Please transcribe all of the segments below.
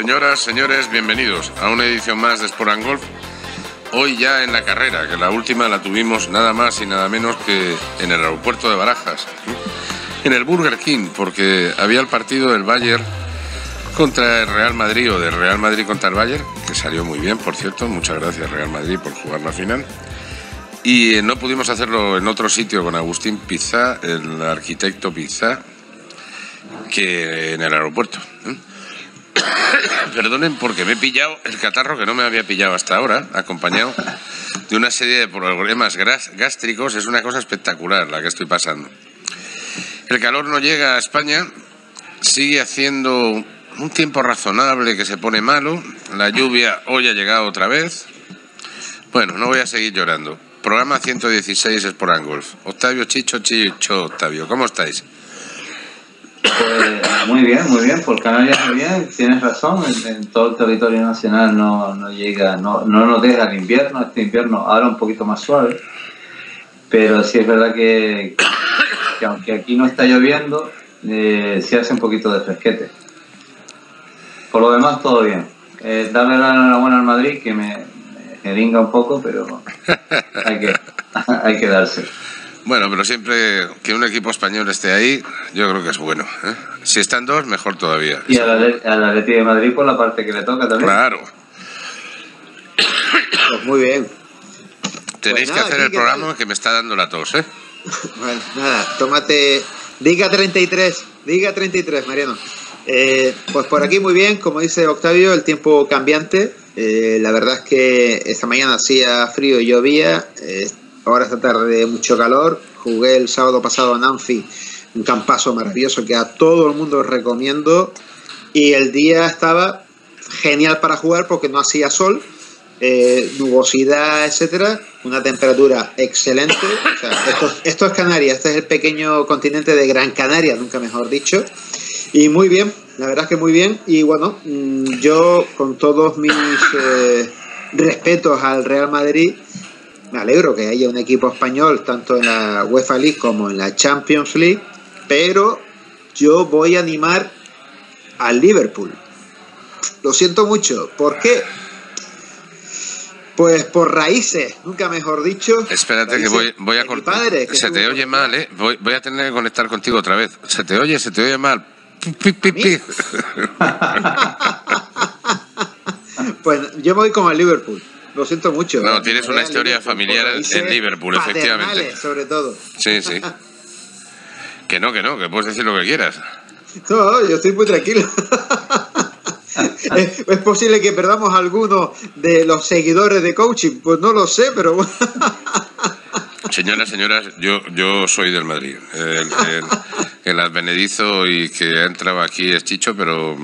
Señoras, señores, bienvenidos a una edición más de Sport and Golf. Hoy ya en la carrera, que la última la tuvimos nada más y nada menos que en el aeropuerto de Barajas, en el Burger King, porque había el partido del Bayern contra el Real Madrid, o del Real Madrid contra el Bayern, que salió muy bien, por cierto. Muchas gracias, Real Madrid, por jugar la final. Y no pudimos hacerlo en otro sitio con Agustín Pizá, el arquitecto Pizá, que en el aeropuerto. Perdonen porque me he pillado el catarro que no me había pillado hasta ahora, acompañado de una serie de problemas gástricos. Es una cosa espectacular la que estoy pasando. El calor no llega a España, sigue haciendo un tiempo razonable que se pone malo. La lluvia hoy ha llegado otra vez. Bueno, no voy a seguir llorando. Programa 116 es por Angolf. Octavio Chicho, Octavio, ¿cómo estáis? Pues, muy bien, por Canarias muy bien, tienes razón, en todo el territorio nacional no llega, no nos deja el invierno, este invierno ahora un poquito más suave, pero sí es verdad que aunque aquí no está lloviendo, sí hace un poquito de fresquete. Por lo demás todo bien, darle la enhorabuena al Madrid que me jeringa un poco, pero hay que darse. Bueno, pero siempre que un equipo español esté ahí, yo creo que es bueno, ¿eh? Si están dos, mejor todavía. Y al Atleti de Madrid por la parte que le toca también. Claro. Pues muy bien. Tenéis que hacer el programa que me está dando la tos, ¿eh? Bueno, nada, tómate... Diga 33, Mariano. Pues por aquí muy bien, como dice Octavio, el tiempo cambiante. La verdad es que esta mañana hacía frío y llovía... Ahora esta tarde mucho calor. Jugué el sábado pasado en Anfi, un campazo maravilloso que a todo el mundo recomiendo. Y el día estaba genial para jugar porque no hacía sol, nubosidad, etcétera. Una temperatura excelente. O sea, esto es Canarias, este es el pequeño continente de Gran Canaria, nunca mejor dicho. Y muy bien, la verdad es que muy bien. Y bueno, yo con todos mis respetos al Real Madrid... Me alegro que haya un equipo español tanto en la UEFA League como en la Champions League, pero yo voy a animar al Liverpool. Lo siento mucho. ¿Por qué? Pues por raíces, nunca mejor dicho. Espérate que voy a cortar. Se te oye mal, ¿eh? Voy a tener que conectar contigo otra vez. Se te oye mal. Pues yo voy con el Liverpool. Lo siento mucho. No, tienes una historia familiar en Liverpool, efectivamente. Sobre todo. Sí, sí. Que puedes decir lo que quieras. No, yo estoy muy tranquilo. ¿Es posible que perdamos alguno de los seguidores de coaching? Pues no lo sé, pero bueno. Señoras, yo soy del Madrid. El advenedizo y que entraba aquí es Chicho, pero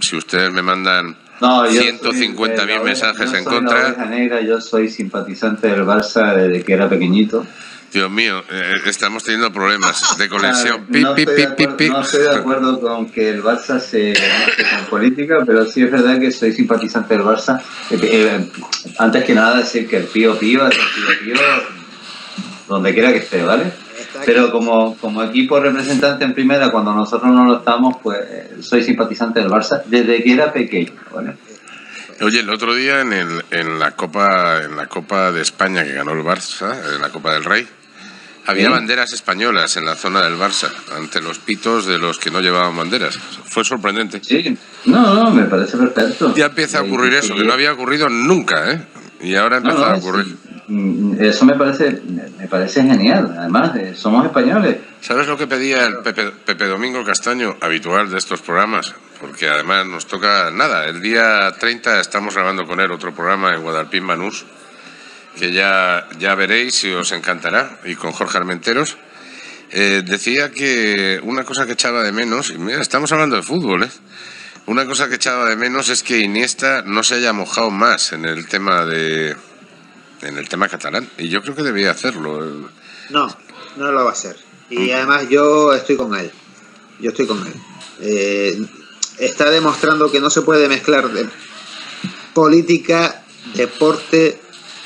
si ustedes me mandan... No, 150.000 mensajes en contra. La oveja negra, yo soy simpatizante del Barça desde que era pequeñito. Dios mío, estamos teniendo problemas de conexión. No estoy de acuerdo con que el Barça se hace con política, pero sí es verdad que soy simpatizante del Barça. Antes que nada decir que el pío, donde quiera que esté, ¿vale? Pero como equipo representante en primera, cuando nosotros no lo estamos, pues soy simpatizante del Barça desde que era pequeño, ¿vale? Oye, el otro día en la Copa de España que ganó el Barça, en la Copa del Rey, había banderas españolas en la zona del Barça, ante los pitos de los que no llevaban banderas. Fue sorprendente. Sí, no, me parece perfecto. Ya empieza a ocurrir eso, que no había ocurrido nunca, ¿eh? Y ahora empieza a ocurrir. Sí. Eso me parece genial. Además, somos españoles. ¿Sabes lo que pedía el Pepe Domingo Castaño, habitual de estos programas? Porque además nos toca nada. El día 30 estamos grabando con él otro programa en Guadalpín Manús, que ya veréis y os encantará, y con Jorge Armenteros. Decía que una cosa que echaba de menos, y mira, estamos hablando de fútbol, ¿eh? Una cosa que echaba de menos es que Iniesta no se haya mojado más en el tema de... en el tema catalán, y yo creo que debía hacerlo. No lo va a hacer, y además yo estoy con él. Está demostrando que no se puede mezclar de política, deporte,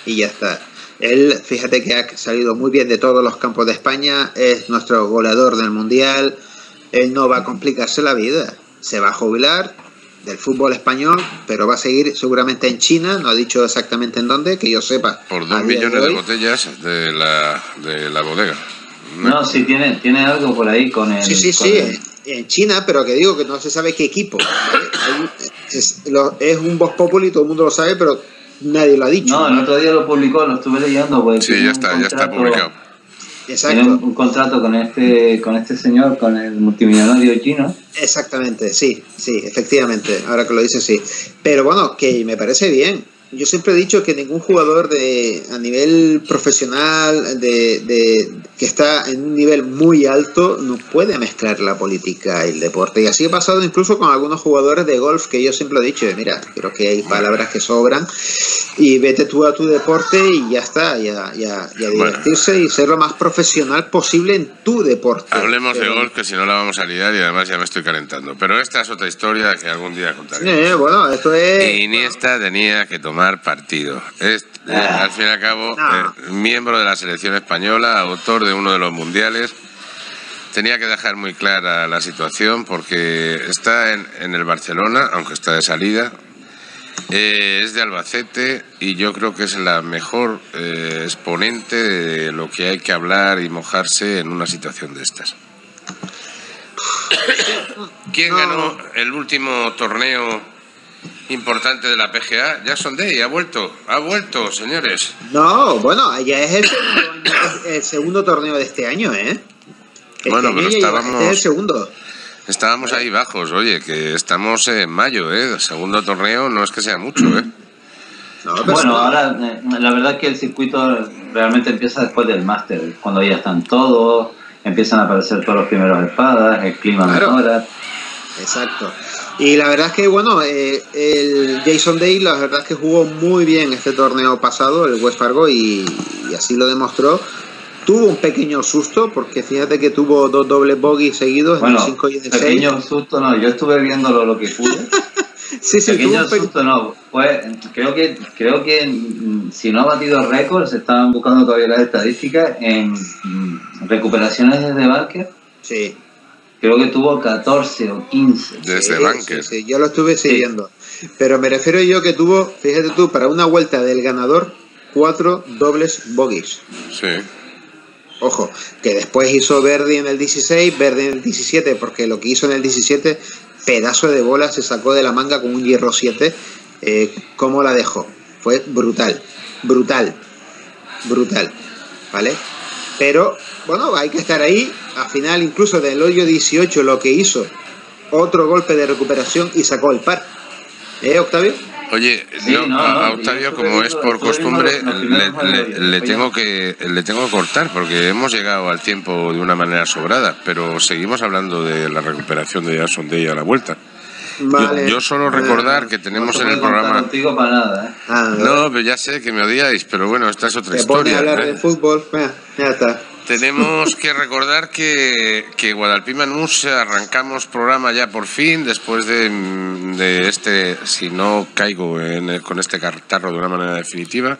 y ya está. Él, fíjate que ha salido muy bien de todos los campos de España, es nuestro goleador del mundial. Él no va a complicarse la vida, se va a jubilar del fútbol español, pero va a seguir seguramente en China, no ha dicho exactamente en dónde, que yo sepa. Por 2 millones de botellas de la bodega. No, sí, tiene algo por ahí con el... Sí, en China, pero que digo que no se sabe qué equipo. Es un vox populi, todo el mundo lo sabe, pero nadie lo ha dicho. No, el otro día lo publicó, lo estuve leyendo. Pues, sí, ya está publicado. Exacto. Tiene un contrato con este señor, con el multimillonario chino. Exactamente, sí, efectivamente, ahora que lo dice, sí. Pero bueno, que me parece bien. Yo siempre he dicho que ningún jugador a nivel profesional, que está en un nivel muy alto, no puede mezclar la política y el deporte. Y así ha pasado incluso con algunos jugadores de golf, que yo siempre he dicho, mira, creo que hay palabras que sobran y vete tú a tu deporte y ya está, y a divertirse, bueno, y ser lo más profesional posible en tu deporte. Hablemos de golf, que si no la vamos a liar, y además ya me estoy calentando. Pero esta es otra historia que algún día contaré. Bueno, esto es... Iniesta tenía que tomar partido. Al fin y al cabo, miembro de la selección española, autor de uno de los mundiales, tenía que dejar muy clara la situación, porque está en el Barcelona, aunque está de salida, es de Albacete, y yo creo que es la mejor exponente de lo que hay que hablar y mojarse en una situación de estas. ¿Quién ganó el último torneo importante de la PGA? Jason Day ha vuelto, señores. No, bueno, ya es el segundo torneo de este año, ¿eh? Bueno, pero estábamos... Este es el segundo. Estábamos ahí bajos, oye, que estamos en mayo, ¿eh? El segundo torneo no es que sea mucho, ¿eh? No, pero bueno, ahora la verdad es que el circuito realmente empieza después del máster, cuando ya están todos, empiezan a aparecer todos los primeros espadas, el clima mejora. Exacto. Y la verdad es que, bueno, el Jason Day, la verdad es que jugó muy bien este torneo pasado, el Wells Fargo, y así lo demostró. Tuvo un pequeño susto, porque fíjate que tuvo 2 dobles bogies seguidos, bueno, en el 5 y en el 6. Pequeño susto no, yo estuve viéndolo lo que pude. Sí, pequeño susto no. Pues creo que si no ha batido récords, estaban buscando todavía las estadísticas en recuperaciones desde Barker. Sí. Creo que tuvo 14 o 15. Desde Banker. Sí, yo lo estuve siguiendo. Sí. Pero me refiero yo que tuvo, fíjate tú, para una vuelta del ganador, 4 dobles bogies. Sí. Ojo, que después hizo Verdi en el 16, Verdi en el 17, porque lo que hizo en el 17, pedazo de bola, se sacó de la manga con un hierro 7. ¿Cómo la dejó? Fue brutal, brutal, brutal. ¿Vale? Pero, bueno, hay que estar ahí. Al final, incluso del hoyo 18, lo que hizo, otro golpe de recuperación y sacó el par. ¿Eh, Octavio? Oye, sí, a Octavio, como es por costumbre, le tengo que cortar, porque hemos llegado al tiempo de una manera sobrada, pero seguimos hablando de la recuperación de Jason Day a la vuelta. Vale, yo solo recordar que tenemos en el programa... Para nada, ¿eh? No, pero ya sé que me odiáis, pero bueno, esta es otra historia. Hablar de fútbol, ya está. Tenemos que recordar que Guadalpín Manús arrancamos programa ya por fin, después de este, si no caigo con este cartarro de una manera definitiva.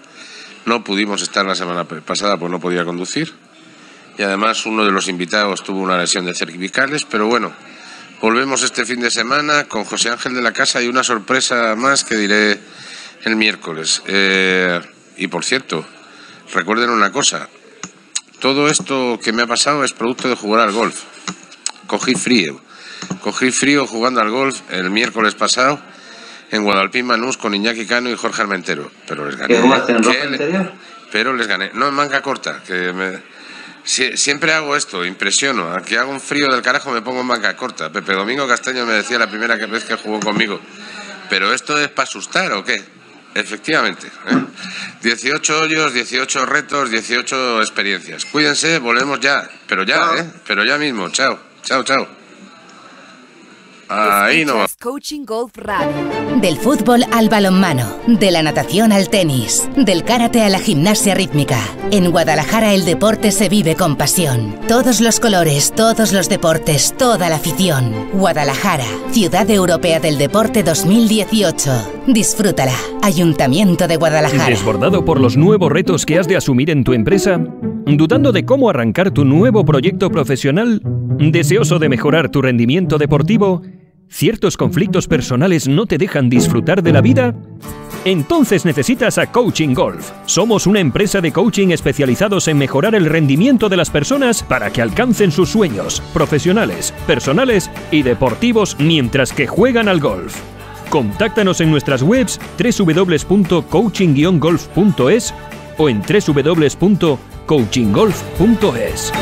No pudimos estar la semana pasada, pues no podía conducir. Y además uno de los invitados tuvo una lesión de cervicales, pero bueno... Volvemos este fin de semana con José Ángel de la Casa y una sorpresa más que diré el miércoles. Y por cierto, recuerden una cosa. Todo esto que me ha pasado es producto de jugar al golf. Cogí frío jugando al golf el miércoles pasado en Guadalpín Manús con Iñaki Cano y Jorge Armenteros. Pero les gané. ¿Qué jugaste en ropa interior? Pero les gané. No, en manga corta, que me... Siempre hago esto, impresiono. Aunque haga un frío del carajo, me pongo en manga corta. Pepe Domingo Castaño me decía la primera vez que jugó conmigo: ¿pero esto es para asustar o qué? Efectivamente, ¿eh? 18 hoyos, 18 retos, 18 experiencias. Cuídense, volvemos ya. Pero ya, chao. Pero ya mismo, chao. Chao, chao. Ahí no va. Coaching Golf Radio. Del fútbol al balonmano, de la natación al tenis, del karate a la gimnasia rítmica. En Guadalajara el deporte se vive con pasión. Todos los colores, todos los deportes, toda la afición. Guadalajara, Ciudad Europea del Deporte 2018. Disfrútala. Ayuntamiento de Guadalajara. ¿Desbordado por los nuevos retos que has de asumir en tu empresa? ¿Dudando de cómo arrancar tu nuevo proyecto profesional? ¿Deseoso de mejorar tu rendimiento deportivo? ¿Ciertos conflictos personales no te dejan disfrutar de la vida? Entonces necesitas a Coaching Golf. Somos una empresa de coaching especializados en mejorar el rendimiento de las personas para que alcancen sus sueños profesionales, personales y deportivos mientras que juegan al golf. Contáctanos en nuestras webs www.coaching-golf.es o en www.coachinggolf.es.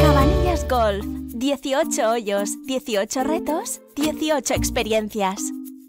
Cabanillas Golf. 18 hoyos, 18 retos, 18 experiencias.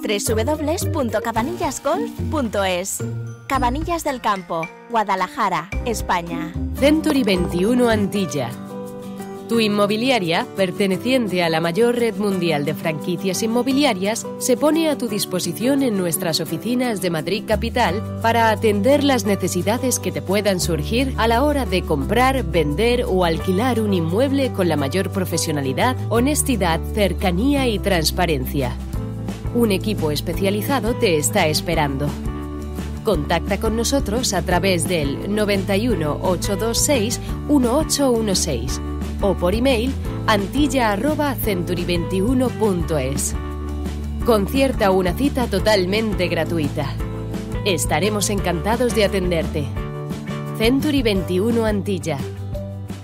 www.cabanillasgolf.es. Cabanillas del Campo, Guadalajara, España. Century 21 Antilla, tu inmobiliaria, perteneciente a la mayor red mundial de franquicias inmobiliarias, se pone a tu disposición en nuestras oficinas de Madrid Capital para atender las necesidades que te puedan surgir a la hora de comprar, vender o alquilar un inmueble con la mayor profesionalidad, honestidad, cercanía y transparencia. Un equipo especializado te está esperando. Contacta con nosotros a través del 91 826 1816 o por email antilla@century21.es. Concierta una cita totalmente gratuita. Estaremos encantados de atenderte. Century 21 Antilla.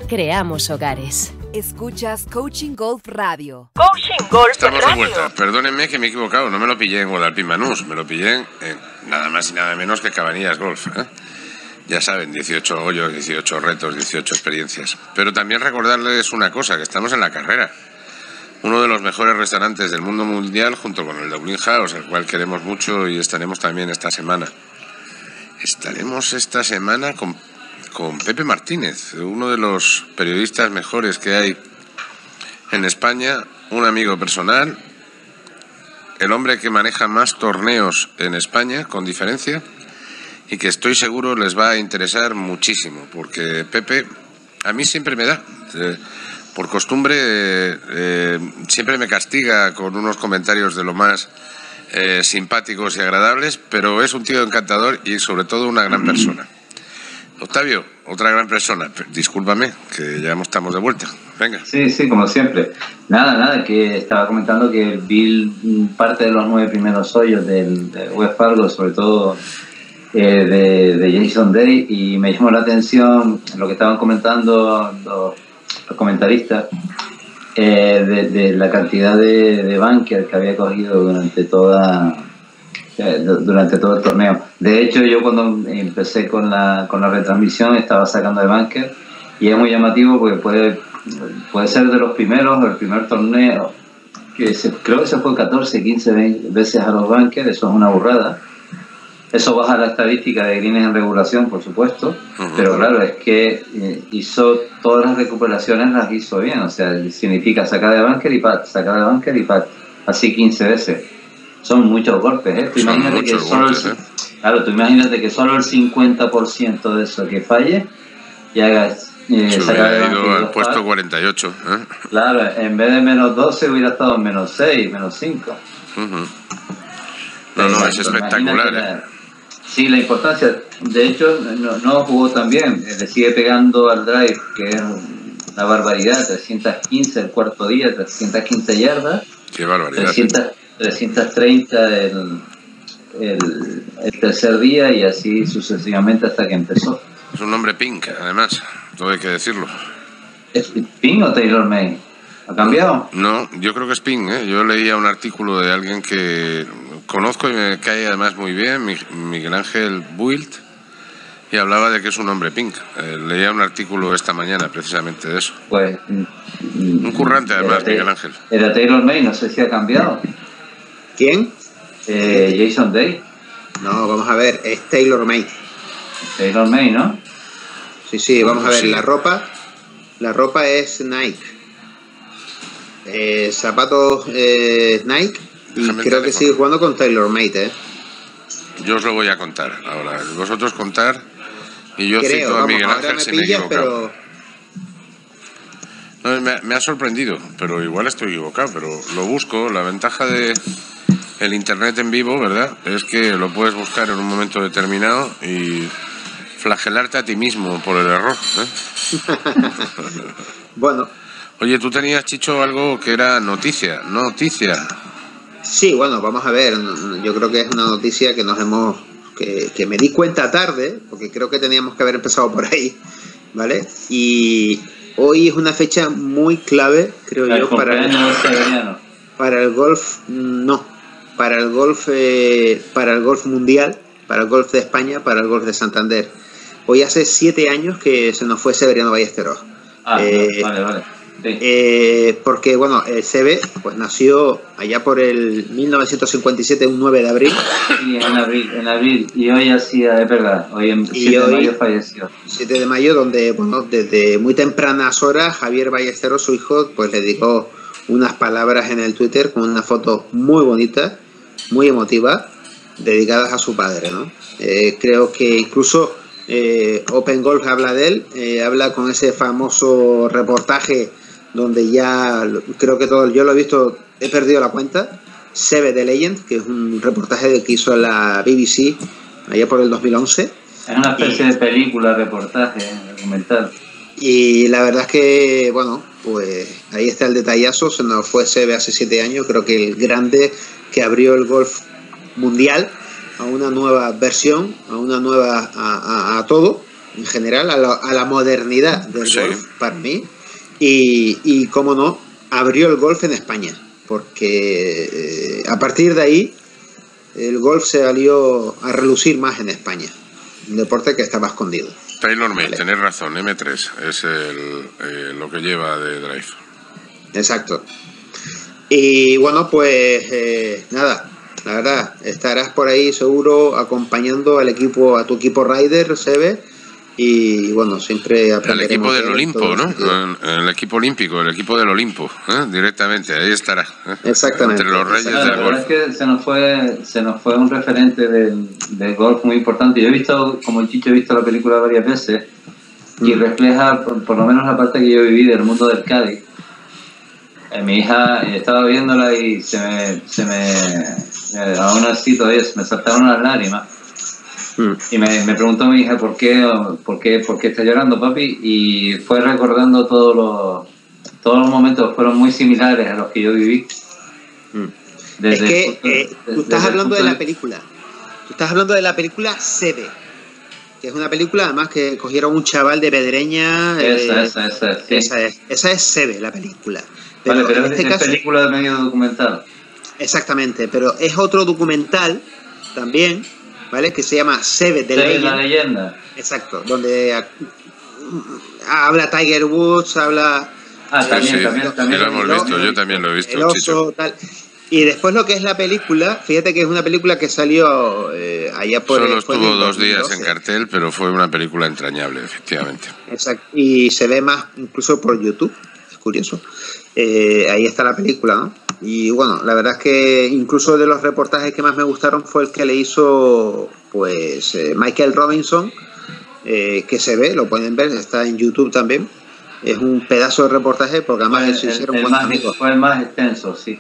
Creamos hogares. Escuchas Coaching Golf Radio. Coaching Golf Estamos Radio. De vuelta. Perdónenme que me he equivocado. No me lo pillé en Guadalpín Manús. Me lo pillé en nada más y nada menos que Cabanillas Golf, ¿eh? Ya saben, 18 hoyos, 18 retos, 18 experiencias. Pero también recordarles una cosa, que estamos en La Carrera, uno de los mejores restaurantes del mundo mundial, junto con el Dublin House, el cual queremos mucho y estaremos también esta semana. Estaremos esta semana con Pepe Martínez, uno de los periodistas mejores que hay en España, un amigo personal, el hombre que maneja más torneos en España, con diferencia, y que estoy seguro les va a interesar muchísimo, porque Pepe a mí siempre me da, por costumbre, siempre me castiga con unos comentarios de lo más simpáticos y agradables, pero es un tío encantador y sobre todo una gran persona. Octavio, otra gran persona. Discúlpame, que ya estamos de vuelta. Venga. Sí, como siempre. Nada, que estaba comentando que vi parte de los 9 primeros hoyos del Wells Fargo, sobre todo de Jason Day, y me llamó la atención lo que estaban comentando los comentaristas de la cantidad de bunker que había cogido durante todo el torneo. De hecho, yo cuando empecé con la retransmisión estaba sacando de bunker, y es muy llamativo porque puede ser de los primeros, el primer torneo, que creo que se fue 14, 15 20 veces a los bunkers. Eso es una burrada. Eso baja la estadística de greens en regulación, por supuesto, pero claro, es que hizo todas las recuperaciones, las hizo bien. O sea, significa sacar de bunker y pat, sacar de bunker y pat, así 15 veces. Son muchos golpes, ¿eh? Tú imagínate que solo el 50% de eso que falle y hagas... se hubiera ido al puesto 48. ¿Eh? Claro, en vez de menos 12 hubiera estado en menos 6, menos 5. No, es espectacular. Sí, la importancia. De hecho, no jugó tan bien. Le sigue pegando al drive, que es una barbaridad. 315 el cuarto día, 315 yardas. Qué barbaridad. 330 el tercer día, y así sucesivamente hasta que empezó. Es un nombre pink, además, todo hay que decirlo. ¿Es Pink o Taylor May? ¿Ha cambiado? No, yo creo que es Pink, ¿eh? Yo leía un artículo de alguien que conozco y me cae además muy bien, Miguel Ángel Buil, y hablaba de que es un hombre pink. Leía un artículo esta mañana precisamente de eso. Pues un currante además, Miguel Ángel. Era Taylor May, no sé si ha cambiado. ¿Quién? Jason Day. No, vamos a ver, es Taylor May. Taylor May, ¿no? Sí, vamos a ver, sí. La ropa es Nike. Zapatos Nike. Y creo que sigue jugando con TaylorMade, ¿eh? Yo os lo voy a contar ahora. Vosotros contar y yo creo, cito a Miguel Ángel si me he equivocado. Pero... No, me ha sorprendido, pero igual estoy equivocado, pero lo busco. La ventaja de el internet en vivo, ¿verdad? Es que lo puedes buscar en un momento determinado y flagelarte a ti mismo por el error, ¿eh? Bueno. Oye, tú tenías, Chicho, algo que era noticia, Sí, bueno, vamos a ver. Yo creo que es una noticia que nos hemos... Que me di cuenta tarde, porque creo que teníamos que haber empezado por ahí, ¿vale? Y hoy es una fecha muy clave, creo yo, para el golf... No, para el golf mundial, para el golf de España, para el golf de Santander. Hoy hace 7 años que se nos fue Severiano Ballesteros. Ah, vale, vale. Sí. Porque bueno, el Seve pues nació allá por el 1957, un 9 de abril. Sí, en abril, y hoy hacía, es verdad, hoy en 7 de mayo falleció. 7 de mayo, donde bueno, desde muy tempranas horas Javier Ballesteros, su hijo, pues le dedicó unas palabras en el Twitter con una foto muy bonita, muy emotiva, dedicadas a su padre, ¿no? Creo que incluso Open Golf habla de él, habla con ese famoso reportaje donde ya creo que todo, yo lo he visto, he perdido la cuenta, Seve The Legend, que es un reportaje que hizo la BBC allá por el 2011. Es una especie de película, reportaje, documental. Y la verdad es que, bueno, pues ahí está el detallazo, se nos fue Seve hace 7 años, creo que el grande que abrió el golf mundial a una nueva versión, a una nueva, a todo, en general, a la modernidad del golf, para mí. Y cómo no, abrió el golf en España, porque a partir de ahí el golf se salió a relucir más en España, un deporte que estaba escondido. TaylorMade, vale. Tenés razón, M3 es lo que lleva de drive. Exacto. Y bueno, pues nada, la verdad, estarás por ahí seguro acompañando al equipo, a tu equipo Ryder, Seve. Y bueno, siempre aprenderemos. El equipo del Olimpo, ¿no? El equipo olímpico, el equipo del Olimpo, ¿eh? Directamente, ahí estará, ¿eh? Exactamente. Entre los reyes del golf. Es que se nos fue un referente del golf muy importante. Yo he visto, como el Chicho, he visto la película varias veces y refleja por lo menos la parte que yo viví del mundo del Cádiz. Mi hija estaba viéndola y se me aún así todavía me saltaron las lágrimas. Y me preguntó mi hija por qué está llorando, papi, y fue recordando todos los momentos, fueron muy similares a los que yo viví. Tú estás hablando de la película. Tú estás hablando de la película Seve, que es una película además que cogieron un chaval de Pedreña. Esa, sí. Esa es Seve, la película. Pero vale, pero en este caso, película de medio documental. Exactamente, pero es otro documental también, ¿vale? Que se llama Seve The Legend. La leyenda. Exacto, donde habla Tiger Woods, habla... Ah, también lo hemos visto, yo también lo he visto. El oso, tal. Y después lo que es la película, fíjate que es una película que salió allá por... Solo estuvo 2 días en cartel, pero fue una película entrañable, efectivamente. Exacto, y se ve más incluso por YouTube, es curioso. Ahí está la película, ¿no? Y bueno, la verdad es que incluso de los reportajes que más me gustaron fue el que le hizo pues Michael Robinson, que se ve, lo pueden ver, está en YouTube también. Es un pedazo de reportaje porque además eso hicieron buenos amigos. Fue el más extenso, sí.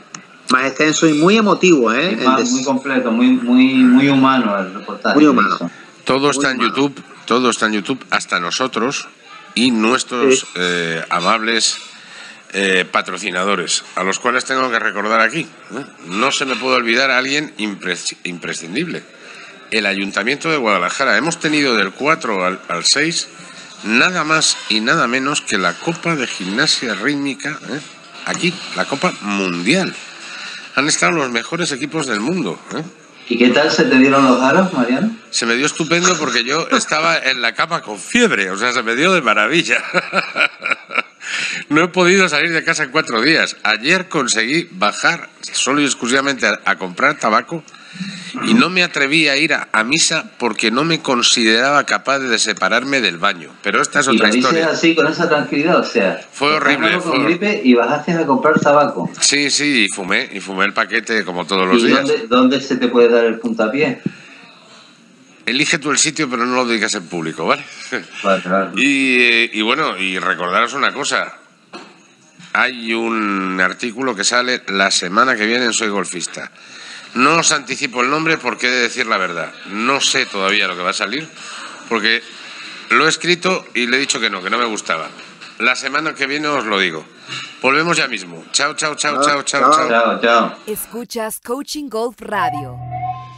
Más extenso y muy emotivo, ¿eh? Muy completo, muy humano el reportaje. Muy humano. Todo está en YouTube, todo está en YouTube, hasta nosotros y nuestros amables... patrocinadores, a los cuales tengo que recordar aquí, ¿eh? No se me puede olvidar a alguien imprescindible, el Ayuntamiento de Guadalajara. Hemos tenido del 4 al 6 nada más y nada menos que la Copa de Gimnasia Rítmica, ¿eh? Aquí, la Copa Mundial. Han estado los mejores equipos del mundo, ¿eh? ¿Y qué tal se te dieron los aros, Mariano? Se me dio estupendo porque yo estaba en la cama con fiebre, o sea, se me dio de maravilla. No he podido salir de casa en 4 días. Ayer conseguí bajar solo y exclusivamente a comprar tabaco y no me atreví a ir a misa porque no me consideraba capaz de separarme del baño. Pero esta es otra historia. Y la dices así, con esa tranquilidad, o sea... Fue horrible. Con gripe y bajaste a comprar tabaco. Sí, sí, y fumé el paquete como todos los días. ¿Dónde se te puede dar el puntapié? Elige tú el sitio, pero no lo digas en público, ¿vale? Vale, claro. Y bueno, y recordaros una cosa. Hay un artículo que sale la semana que viene en Soy Golfista. No os anticipo el nombre porque he de decir la verdad. No sé todavía lo que va a salir porque lo he escrito y le he dicho que no me gustaba. La semana que viene os lo digo. Volvemos ya mismo. Chao, chao, chao, chao, chao, chao. Chao, chao. Escuchas Coaching Golf Radio.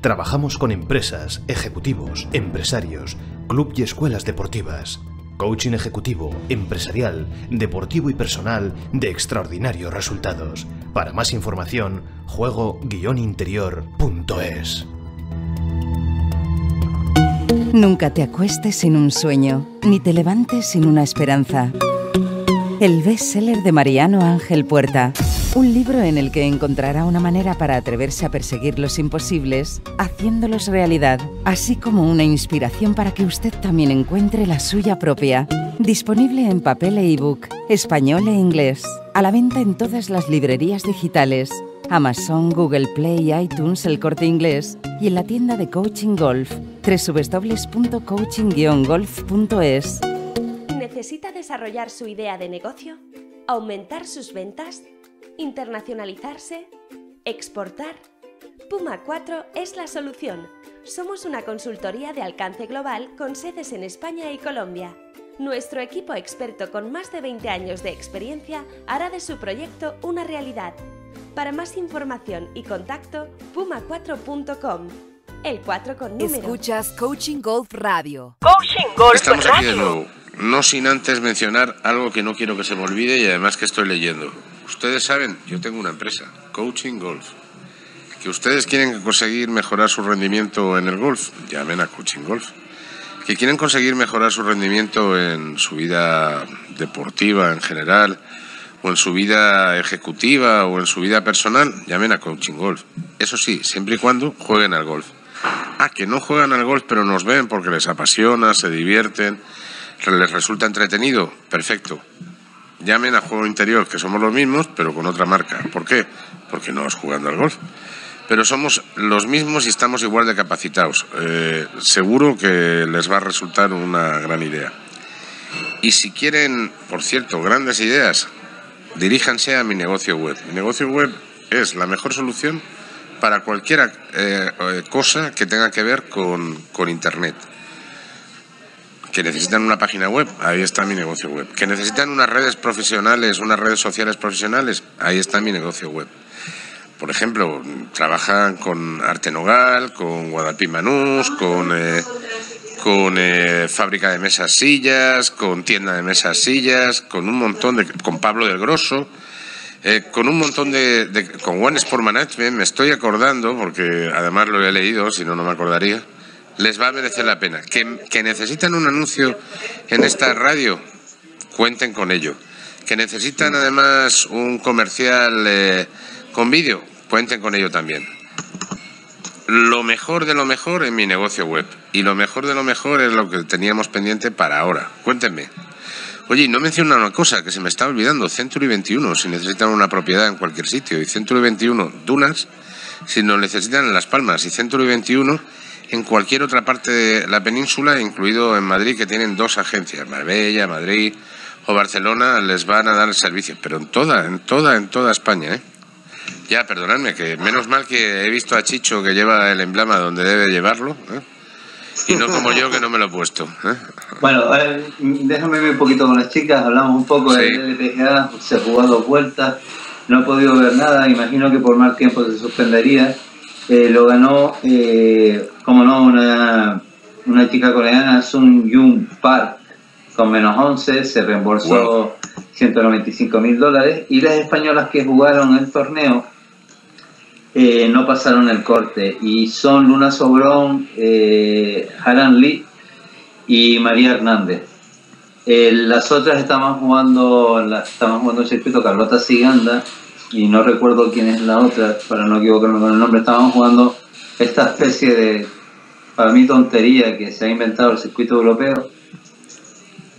Trabajamos con empresas, ejecutivos, empresarios, club y escuelas deportivas. Coaching ejecutivo, empresarial, deportivo y personal de extraordinarios resultados. Para más información, juego-interior.es. Nunca te acuestes sin un sueño, ni te levantes sin una esperanza. El bestseller de Mariano Ángel Puerta. Un libro en el que encontrará una manera para atreverse a perseguir los imposibles, haciéndolos realidad, así como una inspiración para que usted también encuentre la suya propia. Disponible en papel e ebook, español e inglés. A la venta en todas las librerías digitales, Amazon, Google Play, iTunes, El Corte Inglés y en la tienda de Coaching Golf, www.coaching-golf.es. ¿Necesita desarrollar su idea de negocio? ¿Aumentar sus ventas? ¿Internacionalizarse? ¿Exportar? Puma 4 es la solución. Somos una consultoría de alcance global con sedes en España y Colombia. Nuestro equipo experto con más de 20 años de experiencia hará de su proyecto una realidad. Para más información y contacto, puma4.com. El 4 con número. Escuchas Coaching Golf Radio. Coaching Golf Radio. Estamos aquí de nuevo. No sin antes mencionar algo que no quiero que se me olvide y además que estoy leyendo. Ustedes saben, yo tengo una empresa, Coaching Golf. Que ustedes quieren conseguir mejorar su rendimiento en el golf, llamen a Coaching Golf. Que quieren conseguir mejorar su rendimiento en su vida deportiva en general, o en su vida ejecutiva, o en su vida personal, llamen a Coaching Golf. Eso sí, siempre y cuando jueguen al golf. Ah, que no juegan al golf, pero nos ven porque les apasiona, se divierten, les resulta entretenido, perfecto. Llamen a Juego Interior, que somos los mismos, pero con otra marca. ¿Por qué? Porque no es jugando al golf. Pero somos los mismos y estamos igual de capacitados. Seguro que les va a resultar una gran idea. Y si quieren, por cierto, grandes ideas, diríjanse a Mi Negocio Web. Mi Negocio Web es la mejor solución para cualquier cosa que tenga que ver con Internet. Que necesitan una página web, ahí está Mi Negocio Web. Que necesitan unas redes profesionales, unas redes sociales profesionales, ahí está Mi Negocio Web. Por ejemplo, trabajan con Arte Nogal, con Guadalpín Manús, con fábrica de mesas sillas, con tienda de mesas sillas, con un montón de... con Pablo del Grosso, con un montón de con One Sport Management, me estoy acordando, porque además lo he leído, si no, no me acordaría. Les va a merecer la pena. Que necesitan un anuncio en esta radio, cuenten con ello. Que necesitan además un comercial con vídeo, cuenten con ello también. Lo mejor de lo mejor en Mi Negocio Web. Y lo mejor de lo mejor es lo que teníamos pendiente para ahora. Cuéntenme. Oye, no mencionan una cosa que se me está olvidando. Century 21, si necesitan una propiedad en cualquier sitio. Y Century 21, Dunas, si nos necesitan en Las Palmas. Y Century 21... en cualquier otra parte de la península, incluido en Madrid, que tienen dos agencias, Marbella, Madrid o Barcelona, les van a dar servicios, pero en toda España, ¿eh? Ya, perdonadme, que menos mal que he visto a Chicho que lleva el emblema donde debe llevarlo, ¿eh? Y no como yo que no me lo he puesto, ¿eh? Bueno, déjame ir un poquito con las chicas, hablamos un poco del PGA, se ha jugado dos vueltas, no he podido ver nada, imagino que por mal tiempo se suspendería. Lo ganó, como no, una una chica coreana, Sun Yun Park, con menos 11, se reembolsó $195.000, y las españolas que jugaron el torneo no pasaron el corte, y son Luna Sobrón, Haran Lee y María Hernández. Las otras estaban jugando el circuito Carlota Ciganda y no recuerdo quién es la otra, para no equivocarme con el nombre. Estaban jugando esta especie de, para mí, tontería que se ha inventado el circuito europeo,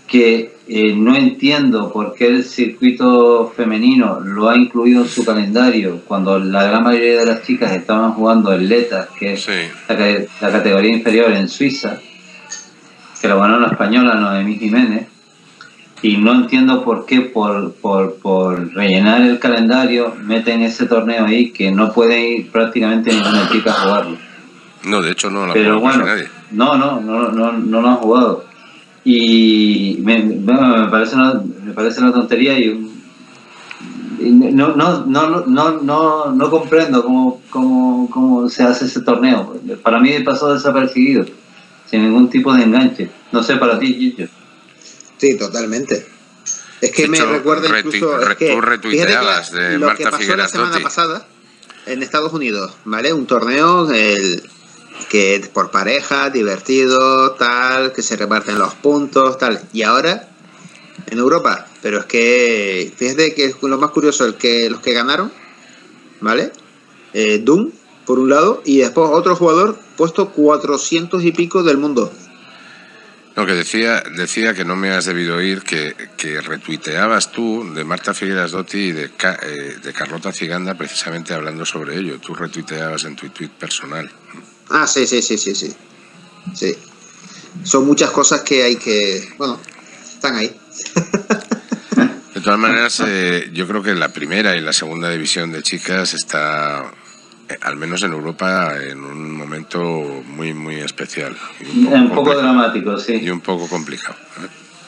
que no entiendo por qué el circuito femenino lo ha incluido en su calendario cuando la gran mayoría de las chicas estaban jugando en Leta, que es la categoría inferior en Suiza, que la ganó la española Noemí Jiménez, y no entiendo por qué por rellenar el calendario meten ese torneo ahí que no puede ir prácticamente ninguna chica a jugarlo. No, de hecho no lo ha jugado nadie. No lo han jugado. Y me parece una tontería, y no comprendo cómo se hace ese torneo. Para mí pasó desapercibido, sin ningún tipo de enganche. No sé para ti, Chicho. Sí, totalmente. Es que Chicho, me recuerda incluso... tú retuiteabas de lo Marta que pasó Figueras la semana pasada en Estados Unidos, ¿vale? Un torneo... que por pareja, divertido, tal, que se reparten los puntos, tal. Y ahora, en Europa. Pero es que, fíjate que es lo más curioso, los que ganaron, ¿vale? Doom, por un lado, y después otro jugador puesto 400 y pico del mundo. No, que decía que no me has debido oír, que retuiteabas tú de Marta Figueras Dotti y de Carlota Ciganda, precisamente hablando sobre ello. Tú retuiteabas en tu tweet personal. Ah, sí. Son muchas cosas que hay que... Bueno, están ahí. De todas maneras, yo creo que la primera y la segunda división de chicas está, al menos en Europa, en un momento muy, muy especial. Un poco dramático, sí. Y un poco complicado.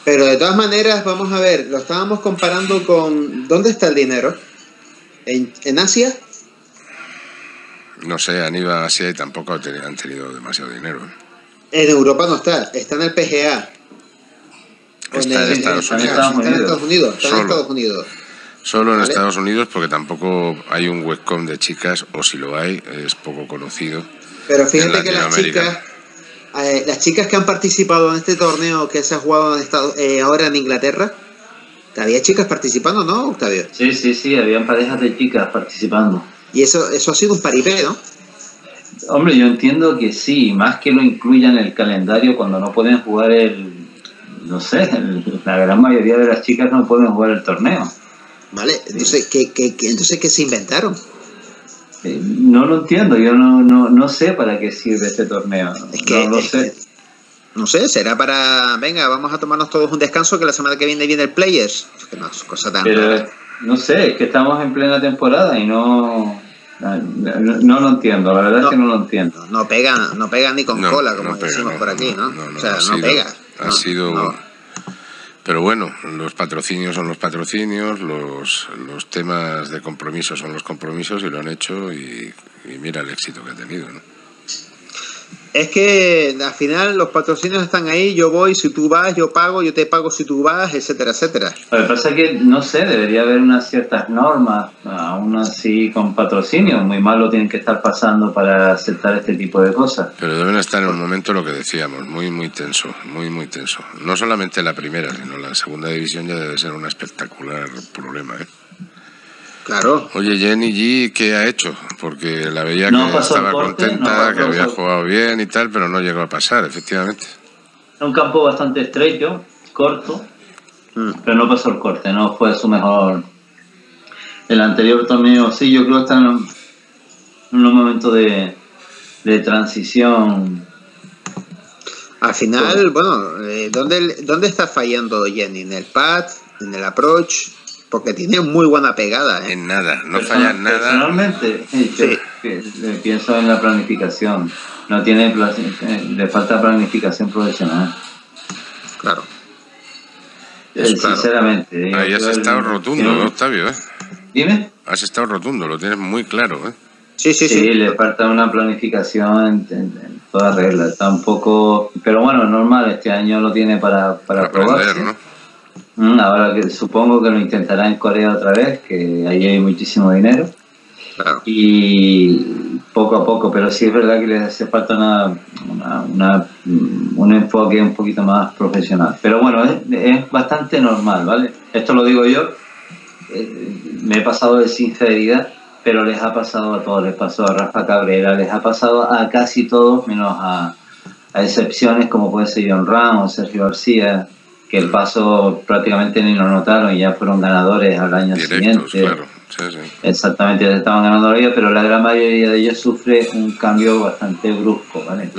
Pero de todas maneras, vamos a ver, lo estábamos comparando con... ¿Dónde está el dinero? ¿En Asia? No sé, han ido a Asia y tampoco han tenido demasiado dinero. En Europa no está, está en el PGA. Está en Estados Unidos. Solo en Estados Unidos, porque tampoco hay un webcom de chicas, o si lo hay, es poco conocido. Pero fíjate que las chicas que han participado en este torneo que se ha jugado ahora en Inglaterra, había chicas participando, ¿no, Octavio? Sí, habían parejas de chicas participando. Y eso ha sido un paripé, ¿no? Hombre, yo entiendo que sí, más que lo incluyan en el calendario cuando no pueden jugar la gran mayoría de las chicas no pueden jugar el torneo. Vale, entonces, ¿qué se inventaron? No lo entiendo, yo no sé para qué sirve este torneo. Es que, no lo sé. No sé, será para, venga, vamos a tomarnos todos un descanso, que la semana que viene el Players. Que no es cosa tan rara. No sé, es que estamos en plena temporada y no lo entiendo, la verdad es que no lo entiendo. No pega ni con cola, como decimos por aquí, ¿no? O sea, no pega. Ha sido... Pero bueno, los patrocinios son los patrocinios, los temas de compromiso son los compromisos, y lo han hecho, y mira el éxito que ha tenido, ¿no? Es que al final los patrocinios están ahí, yo voy, si tú vas, yo pago, yo te pago si tú vas, etcétera, etcétera. Lo que pasa es que, no sé, debería haber unas ciertas normas, aún así con patrocinios, muy mal lo tienen que estar pasando para aceptar este tipo de cosas. Pero deben estar en un momento, lo que decíamos, muy, muy tenso, muy, muy tenso. No solamente la primera, sino la segunda división ya debe ser un espectacular problema, ¿eh? Claro. Oye, Jenny G, ¿qué ha hecho? Porque la veía que estaba contenta, que había jugado bien y tal, pero no llegó a pasar, efectivamente. Un campo bastante estrecho, corto, pero no pasó el corte, no fue su mejor. El anterior torneo, sí, yo creo que está en un momento de transición. Al final, bueno, ¿dónde está fallando Jenny? ¿En el pad? ¿En el approach? Porque tiene muy buena pegada, ¿eh? En nada, no falla en nada. Personalmente, pienso en la planificación. No tiene... Le falta planificación profesional. Claro. Sinceramente. Claro. Ahí has estado rotundo, ¿no, Octavio? Dime. Has estado rotundo, lo tienes muy claro, ¿eh? Sí. Le falta una planificación en toda regla. Está un poco... Pero bueno, es normal, este año lo tiene para probarse. Aprender, ¿no? Ahora que supongo que lo intentará en Corea otra vez, que ahí hay muchísimo dinero. Claro. Y poco a poco, pero sí es verdad que les hace falta un enfoque un poquito más profesional. Pero bueno, es bastante normal, ¿vale? Esto lo digo yo, me he pasado de sinceridad, pero les ha pasado a todos, les pasó a Rafa Cabrera, les ha pasado a casi todos, menos a excepciones como puede ser John Ram o Sergio García, que el paso prácticamente ni lo notaron y ya fueron ganadores al año siguiente. Claro. Sí, sí. Exactamente, ya estaban ganando la vida, pero la gran mayoría de ellos sufre un cambio bastante brusco, ¿vale?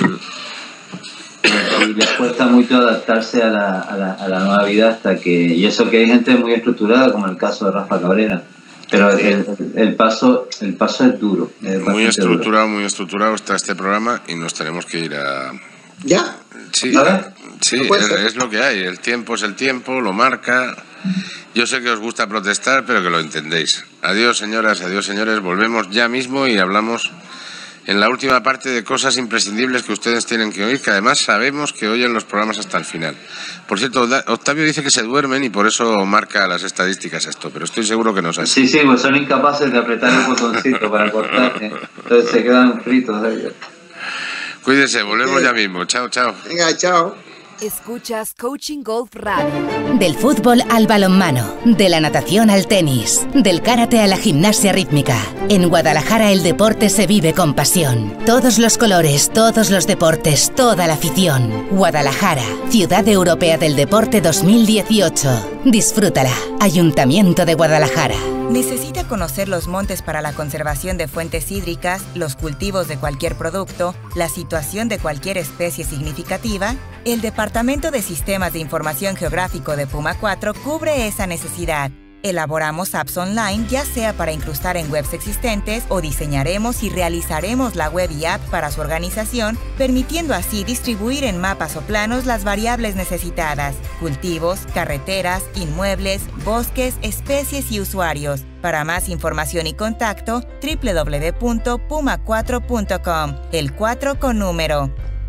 Y les cuesta mucho adaptarse a la nueva vida hasta que... Y eso que hay gente muy estructurada, como el caso de Rafa Cabrera, pero el paso es duro. Es muy estructurado, duro. Muy estructurado está este programa y nos tenemos que ir a... ¿Ya? Sí, sí, no es lo que hay, el tiempo es el tiempo, lo marca... Yo sé que os gusta protestar, pero que lo entendéis. Adiós, señoras, adiós, señores. Volvemos ya mismo y hablamos en la última parte de cosas imprescindibles que ustedes tienen que oír, que además sabemos que oyen los programas hasta el final. Por cierto, Octavio dice que se duermen y por eso marca las estadísticas esto, pero estoy seguro que no es así. Sí, sí, pues son incapaces de apretar el botoncito para cortar, ¿eh? Entonces se quedan fritos ellos. Cuídense, volvemos ya mismo. Chao, chao. Venga, chao. Escuchas Coaching Golf Radio. Del fútbol al balonmano, de la natación al tenis, del karate a la gimnasia rítmica. En Guadalajara el deporte se vive con pasión. Todos los colores, todos los deportes, toda la afición. Guadalajara, Ciudad Europea del Deporte 2018. Disfrútala. Ayuntamiento de Guadalajara. ¿Necesita conocer los montes para la conservación de fuentes hídricas, los cultivos de cualquier producto, la situación de cualquier especie significativa? El Departamento de Sistemas de Información Geográfico de Puma 4 cubre esa necesidad. Elaboramos apps online, ya sea para incrustar en webs existentes o diseñaremos y realizaremos la web y app para su organización, permitiendo así distribuir en mapas o planos las variables necesitadas: cultivos, carreteras, inmuebles, bosques, especies y usuarios. Para más información y contacto, www.puma4.com, el 4 con número.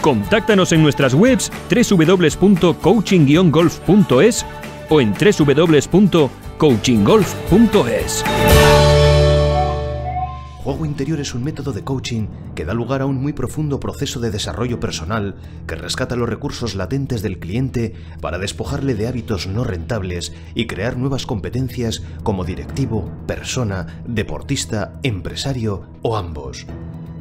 Contáctanos en nuestras webs www.coaching-golf.es o en www.coachinggolf.es. Juego interior es un método de coaching que da lugar a un muy profundo proceso de desarrollo personal que rescata los recursos latentes del cliente para despojarle de hábitos no rentables y crear nuevas competencias como directivo, persona, deportista, empresario o ambos.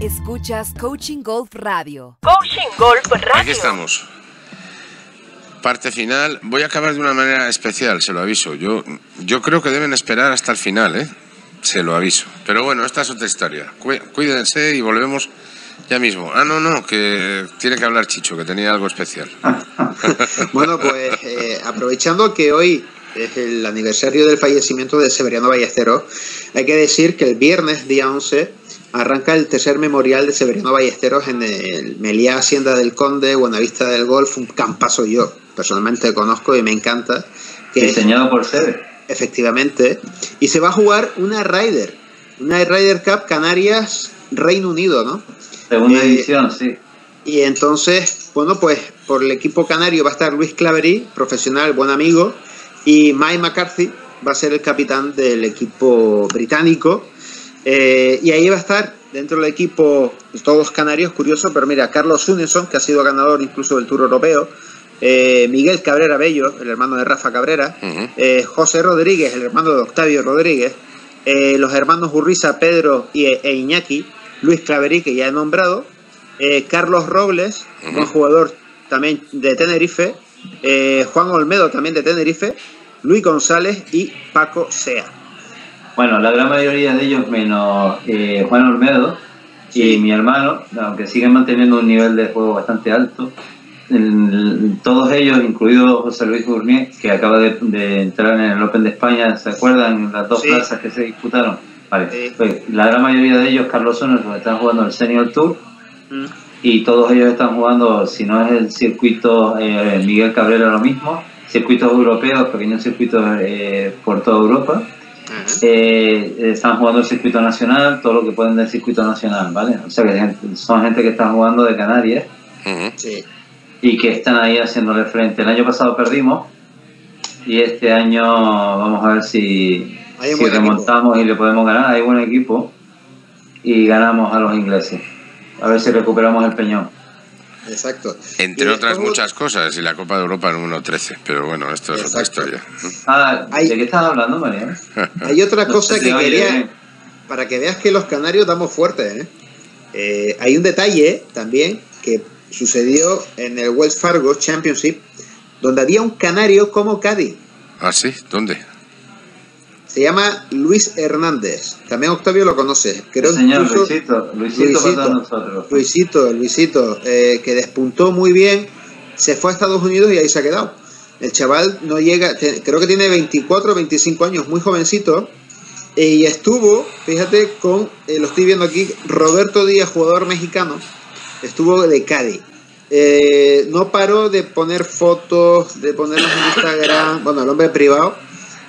Escuchas Coaching Golf Radio. Coaching Golf Radio. Aquí estamos. Parte final. Voy a acabar de una manera especial, se lo aviso. Yo creo que deben esperar hasta el final, ¿eh? Se lo aviso. Pero bueno, esta es otra historia. Cuídense y volvemos ya mismo. Ah, no, no, que tiene que hablar Chicho, que tenía algo especial. Bueno, pues aprovechando que hoy es el aniversario del fallecimiento de Severiano Ballesteros, hay que decir que el viernes, día 11, arranca el tercer memorial de Severiano Ballesteros en el Meliá Hacienda del Conde, Buenavista del Golf, un campazo yo personalmente conozco y me encanta. Diseñado por Seve. Efectivamente. Y se va a jugar una Ryder Cup Canarias Reino Unido, ¿no? Segunda edición, sí. Y entonces, bueno, pues por el equipo canario va a estar Luis Claverí, profesional, buen amigo, y Mike McCarthy va a ser el capitán del equipo británico. Y ahí va a estar dentro del equipo todos canarios, curioso, pero mira, Carlos Unison, que ha sido ganador incluso del Tour Europeo, Miguel Cabrera Bello, el hermano de Rafa Cabrera, José Rodríguez, el hermano de Octavio Rodríguez, los hermanos Urriza, Pedro e Iñaki, Luis Claverí, que ya he nombrado, Carlos Robles, un jugador también de Tenerife, Juan Olmedo, también de Tenerife, Luis González y Paco Sea. Bueno, la gran mayoría de ellos, menos Juan Olmedo y mi hermano, aunque siguen manteniendo un nivel de juego bastante alto, todos ellos, incluido José Luis Burnier, que acaba de entrar en el Open de España, ¿se acuerdan? Las dos plazas que se disputaron. Vale, pues, la gran mayoría de ellos, Carlos Unison, están jugando el Senior Tour, y todos ellos están jugando, si no es el circuito, Miguel Cabrera lo mismo, circuitos europeos, pequeños circuitos por toda Europa. Están jugando el circuito nacional, todo lo que pueden del circuito nacional, ¿vale? O sea que son gente que están jugando de Canarias y que están ahí haciéndole frente. El año pasado perdimos y este año vamos a ver si remontamos y le podemos ganar. Hay buen equipo y ganamos a los ingleses. A ver si recuperamos el peñón. Exacto. Entre otras muchas cosas, y la Copa de Europa en 1-13, pero bueno, esto es otra historia. Ah, ¿de qué estás hablando, Mariano? Hay otra cosa que quería, para que veas que los canarios damos fuerte, ¿eh? Hay un detalle también que sucedió en el Wells Fargo Championship, donde había un canario como Cádiz. Ah, sí, ¿dónde? Se llama Luis Hernández. También Octavio lo conoce. Creo Luisito, que despuntó muy bien. Se fue a Estados Unidos y ahí se ha quedado. El chaval no llega, creo que tiene 24 o 25 años, muy jovencito. Y estuvo, fíjate, con, lo estoy viendo aquí, Roberto Díaz, jugador mexicano. Estuvo de Cádiz. No paró de poner fotos, de ponerlas en Instagram. Bueno, el hombre privado.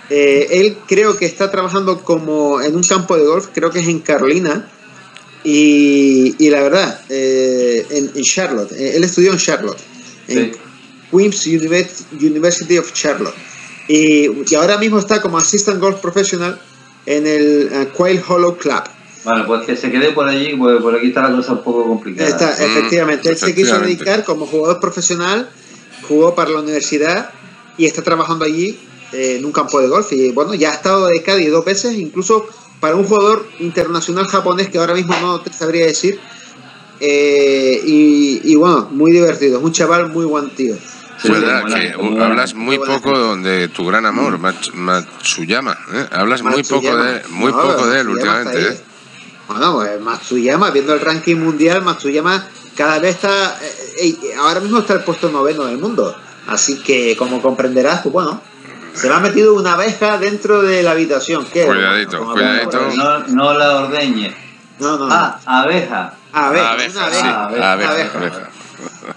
Él creo que está trabajando como en un campo de golf, creo que es en Carolina, y la verdad, en Charlotte, él estudió en Charlotte, en Queen's University of Charlotte, y ahora mismo está como assistant golf professional en el Quail Hollow Club. Bueno, pues que se quede por allí, porque por aquí está la cosa un poco complicada. Efectivamente, él se quiso dedicar como jugador profesional, jugó para la universidad y está trabajando allí en un campo de golf, y bueno, ya ha estado de Cádiz dos veces, incluso para un jugador internacional japonés que ahora mismo no te sabría decir, y bueno, muy divertido, es un chaval muy buen tío. Sí, verdad, que hablas muy poco de tu gran amor, Matsuyama, ¿eh? Hablas muy poco de él últimamente, ¿eh? Bueno, pues Matsuyama, viendo el ranking mundial, Matsuyama cada vez está, ahora mismo está el puesto 9º del mundo, así que como comprenderás, pues bueno, se le ha metido una abeja dentro de la habitación. ¿Qué? Cuidadito, cuidadito. No la ordeñe. No. Ah, abeja.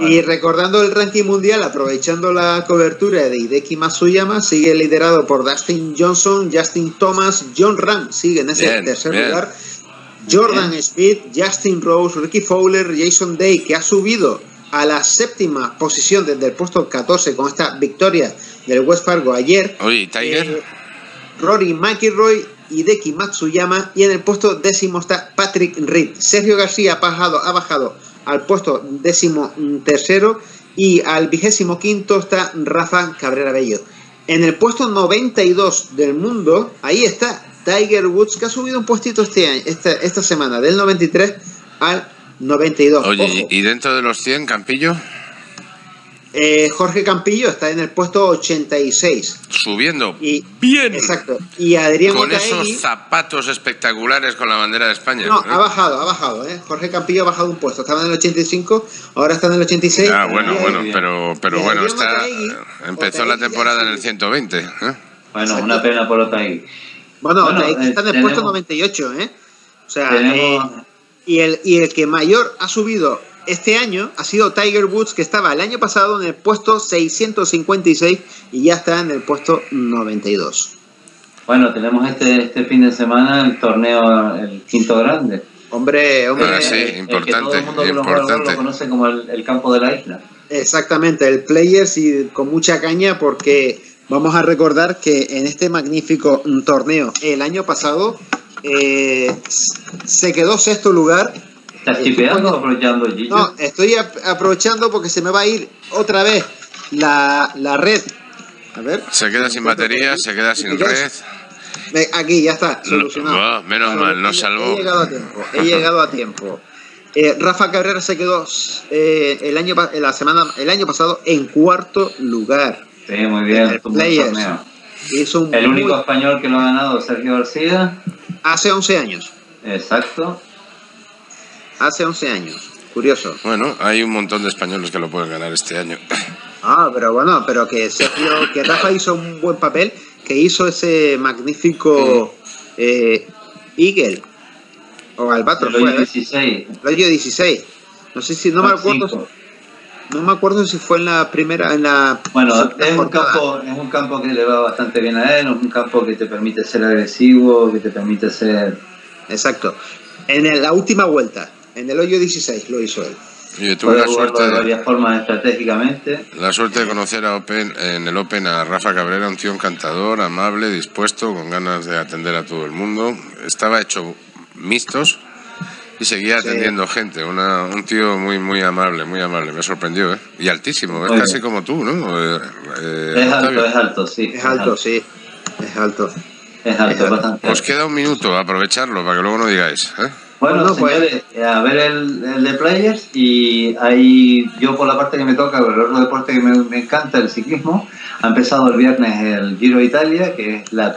Y recordando el ranking mundial, aprovechando la cobertura de Hideki Matsuyama, sigue liderado por Dustin Johnson, Justin Thomas, John Ram, sigue en ese tercer lugar. Jordan Speed, Justin Rose, Ricky Fowler, Jason Day, que ha subido a la 7ª posición desde el puesto 14 con esta victoria del West Fargo ayer. Oye, Tiger. Rory McIlroy y Hideki Matsuyama, y en el puesto 10º está Patrick Reed. Sergio García ha bajado al puesto 13º y al 25º está Rafa Cabrera Bello. En el puesto 92 del mundo, ahí está Tiger Woods, que ha subido un puestito esta semana, del 93 al 92. Oye, ojo. ¿Y dentro de los 100, Campillo? Jorge Campillo está en el puesto 86. Subiendo. Bien. Exacto. Y Adrián Otaegui, con esos zapatos espectaculares con la bandera de España. No, ha bajado. Jorge Campillo ha bajado un puesto. Estaba en el 85, ahora está en el 86. Ah, bueno, pero bueno, empezó la temporada en el 120. Bueno, exacto. Una pena por Otaegui. Bueno, Otaegui está en el puesto 98, ¿eh? O sea, y el que mayor ha subido este año ha sido Tiger Woods, que estaba el año pasado en el puesto 656 y ya está en el puesto 92. Bueno, tenemos este fin de semana el torneo, el quinto grande. Hombre, ahora sí, importante. El que todo el mundo lo conoce como el campo de la isla. Exactamente, el Players, y con mucha caña, porque vamos a recordar que en este magnífico torneo el año pasado se quedó 6º lugar. ¿Estás chipeando o aprovechando, Gillo? No, estoy aprovechando porque se me va a ir otra vez la red. A ver. Se queda sin batería, se queda sin red. Aquí ya está, solucionado. Menos mal, nos salvó. He llegado a tiempo. Rafa Cabrera se quedó el año pasado en cuarto lugar. Sí, muy bien. El único español que lo ha ganado, Sergio García. Hace 11 años. Exacto. Hace 11 años. Curioso. Bueno, hay un montón de españoles que lo pueden ganar este año. Ah, pero bueno, pero que Sergio, que Rafa hizo un buen papel, que hizo ese magnífico Eagle o Albatros. El hoyo 16. El hoyo 16. No sé si, no me acuerdo si fue en la primera, Bueno, es un campo que le va bastante bien a él, es un campo que te permite ser agresivo, que te permite ser... Exacto. En la última vuelta, en el hoyo 16 lo hizo él. Yo tuve la suerte de varias formas estratégicamente. La suerte de conocer a en el Open a Rafa Cabrera, un tío encantador, amable, dispuesto, con ganas de atender a todo el mundo. Estaba hecho mixtos y seguía atendiendo gente. Un tío muy amable, me sorprendió, ¿eh? Y altísimo, es casi como tú, ¿no? Es alto, bastante. Os queda un minuto, aprovecharlo para que luego no digáis, ¿eh? Bueno, no, señores, pues... a ver el de Players, y ahí yo por la parte que me toca, por el otro deporte que me encanta, el ciclismo, ha empezado el viernes el Giro Italia, que es el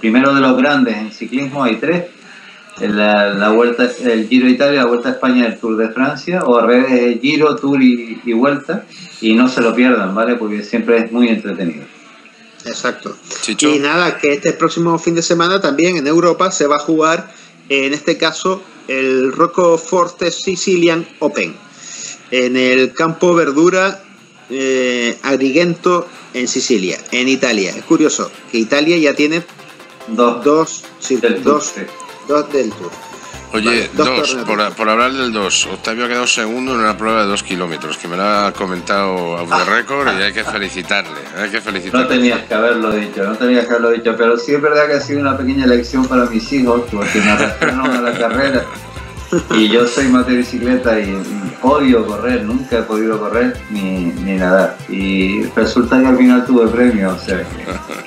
primero de los grandes en ciclismo, hay tres. El Giro Italia, la Vuelta a España, el Tour de Francia, o al revés, el Giro, Tour y Vuelta, y no se lo pierdan, ¿vale? Porque siempre es muy entretenido. Exacto. Chicho. Y nada, que este próximo fin de semana también en Europa se va a jugar, en este caso, el Rocoforte Sicilian Open, en el campo Verdura Agrigento, en Sicilia, en Italia. Es curioso que Italia ya tiene dos del Tour. Oye, vale, por hablar del 2, Octavio ha quedado segundo en una prueba de 2 kilómetros, que me la ha comentado off the record, y hay que felicitarle, No tenías que haberlo dicho, pero sí es verdad que ha sido una pequeña lección para mis hijos, porque me arrastraron a la carrera, y yo soy mate de bicicleta y odio correr, nunca he podido correr ni nadar, y resulta que al final tuve premio, o sea que...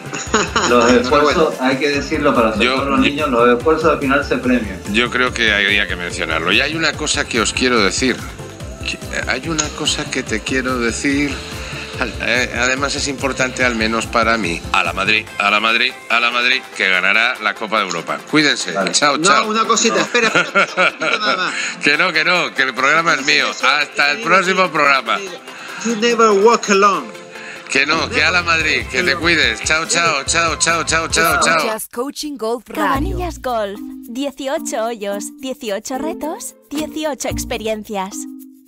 Los esfuerzos, bueno, hay que decirlo para los niños, los esfuerzos al final se premian. Yo creo que habría que mencionarlo. Y hay una cosa que os quiero decir. Además es importante, al menos para mí. A la Madrid, que ganará la Copa de Europa. Cuídense. Vale. Chao. No, una cosita, espera. Nada más. Que no, que el programa es mío. Hasta el próximo programa. You never walk alone. Que no, que a la Madrid, que te cuides. Chao. Just Coaching Golf Radio. Cabanillas Golf. 18 hoyos, 18 retos, 18 experiencias.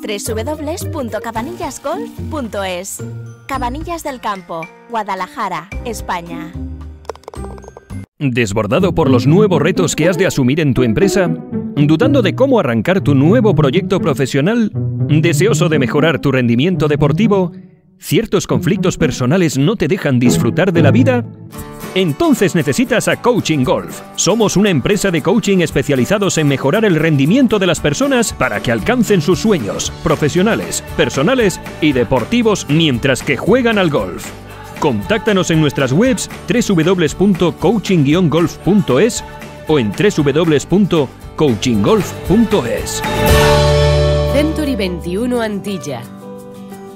www.cabanillasgolf.es. Cabanillas del Campo, Guadalajara, España. ¿Desbordado por los nuevos retos que has de asumir en tu empresa? ¿Dudando de cómo arrancar tu nuevo proyecto profesional? ¿Deseoso de mejorar tu rendimiento deportivo? ¿Ciertos conflictos personales no te dejan disfrutar de la vida? Entonces necesitas a Coaching Golf. Somos una empresa de coaching especializados en mejorar el rendimiento de las personas para que alcancen sus sueños profesionales, personales y deportivos mientras que juegan al golf. Contáctanos en nuestras webs www.coaching-golf.es o en www.coachinggolf.es. Century 21 Antilla.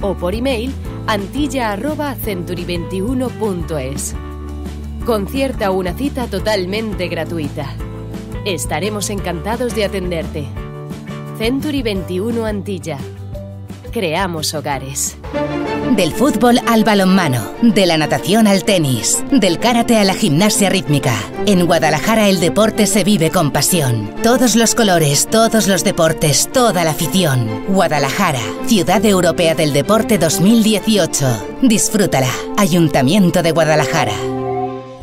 O por email antilla@century21.es. Concierta una cita totalmente gratuita. Estaremos encantados de atenderte. Century 21 Antilla. Creamos hogares. Del fútbol al balonmano, de la natación al tenis, del karate a la gimnasia rítmica. En Guadalajara el deporte se vive con pasión. Todos los colores, todos los deportes, toda la afición. Guadalajara, Ciudad Europea del Deporte 2018. Disfrútala. Ayuntamiento de Guadalajara.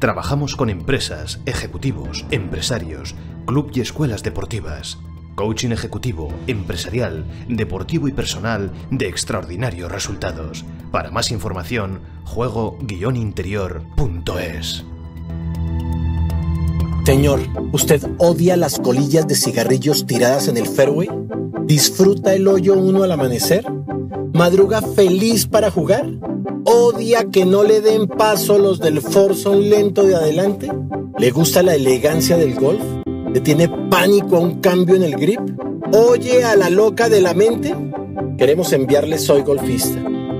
Trabajamos con empresas, ejecutivos, empresarios, club y escuelas deportivas. Coaching ejecutivo, empresarial, deportivo y personal de extraordinarios resultados. Para más información, juego-interior.es. Señor, ¿usted odia las colillas de cigarrillos tiradas en el fairway? ¿Disfruta el hoyo 1 al amanecer? ¿Madruga feliz para jugar? ¿Odia que no le den paso los del forzón lento de adelante? ¿Le gusta la elegancia del golf? ¿Le tiene pánico a un cambio en el grip? ¿Oye a la loca de la mente? Queremos enviarle Soy Golfista,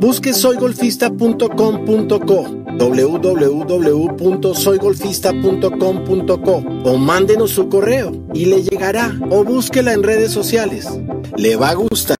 Busque soygolfista.com.co, www.soygolfista.com.co, o mándenos su correo y le llegará, o búsquela en redes sociales. Le va a gustar.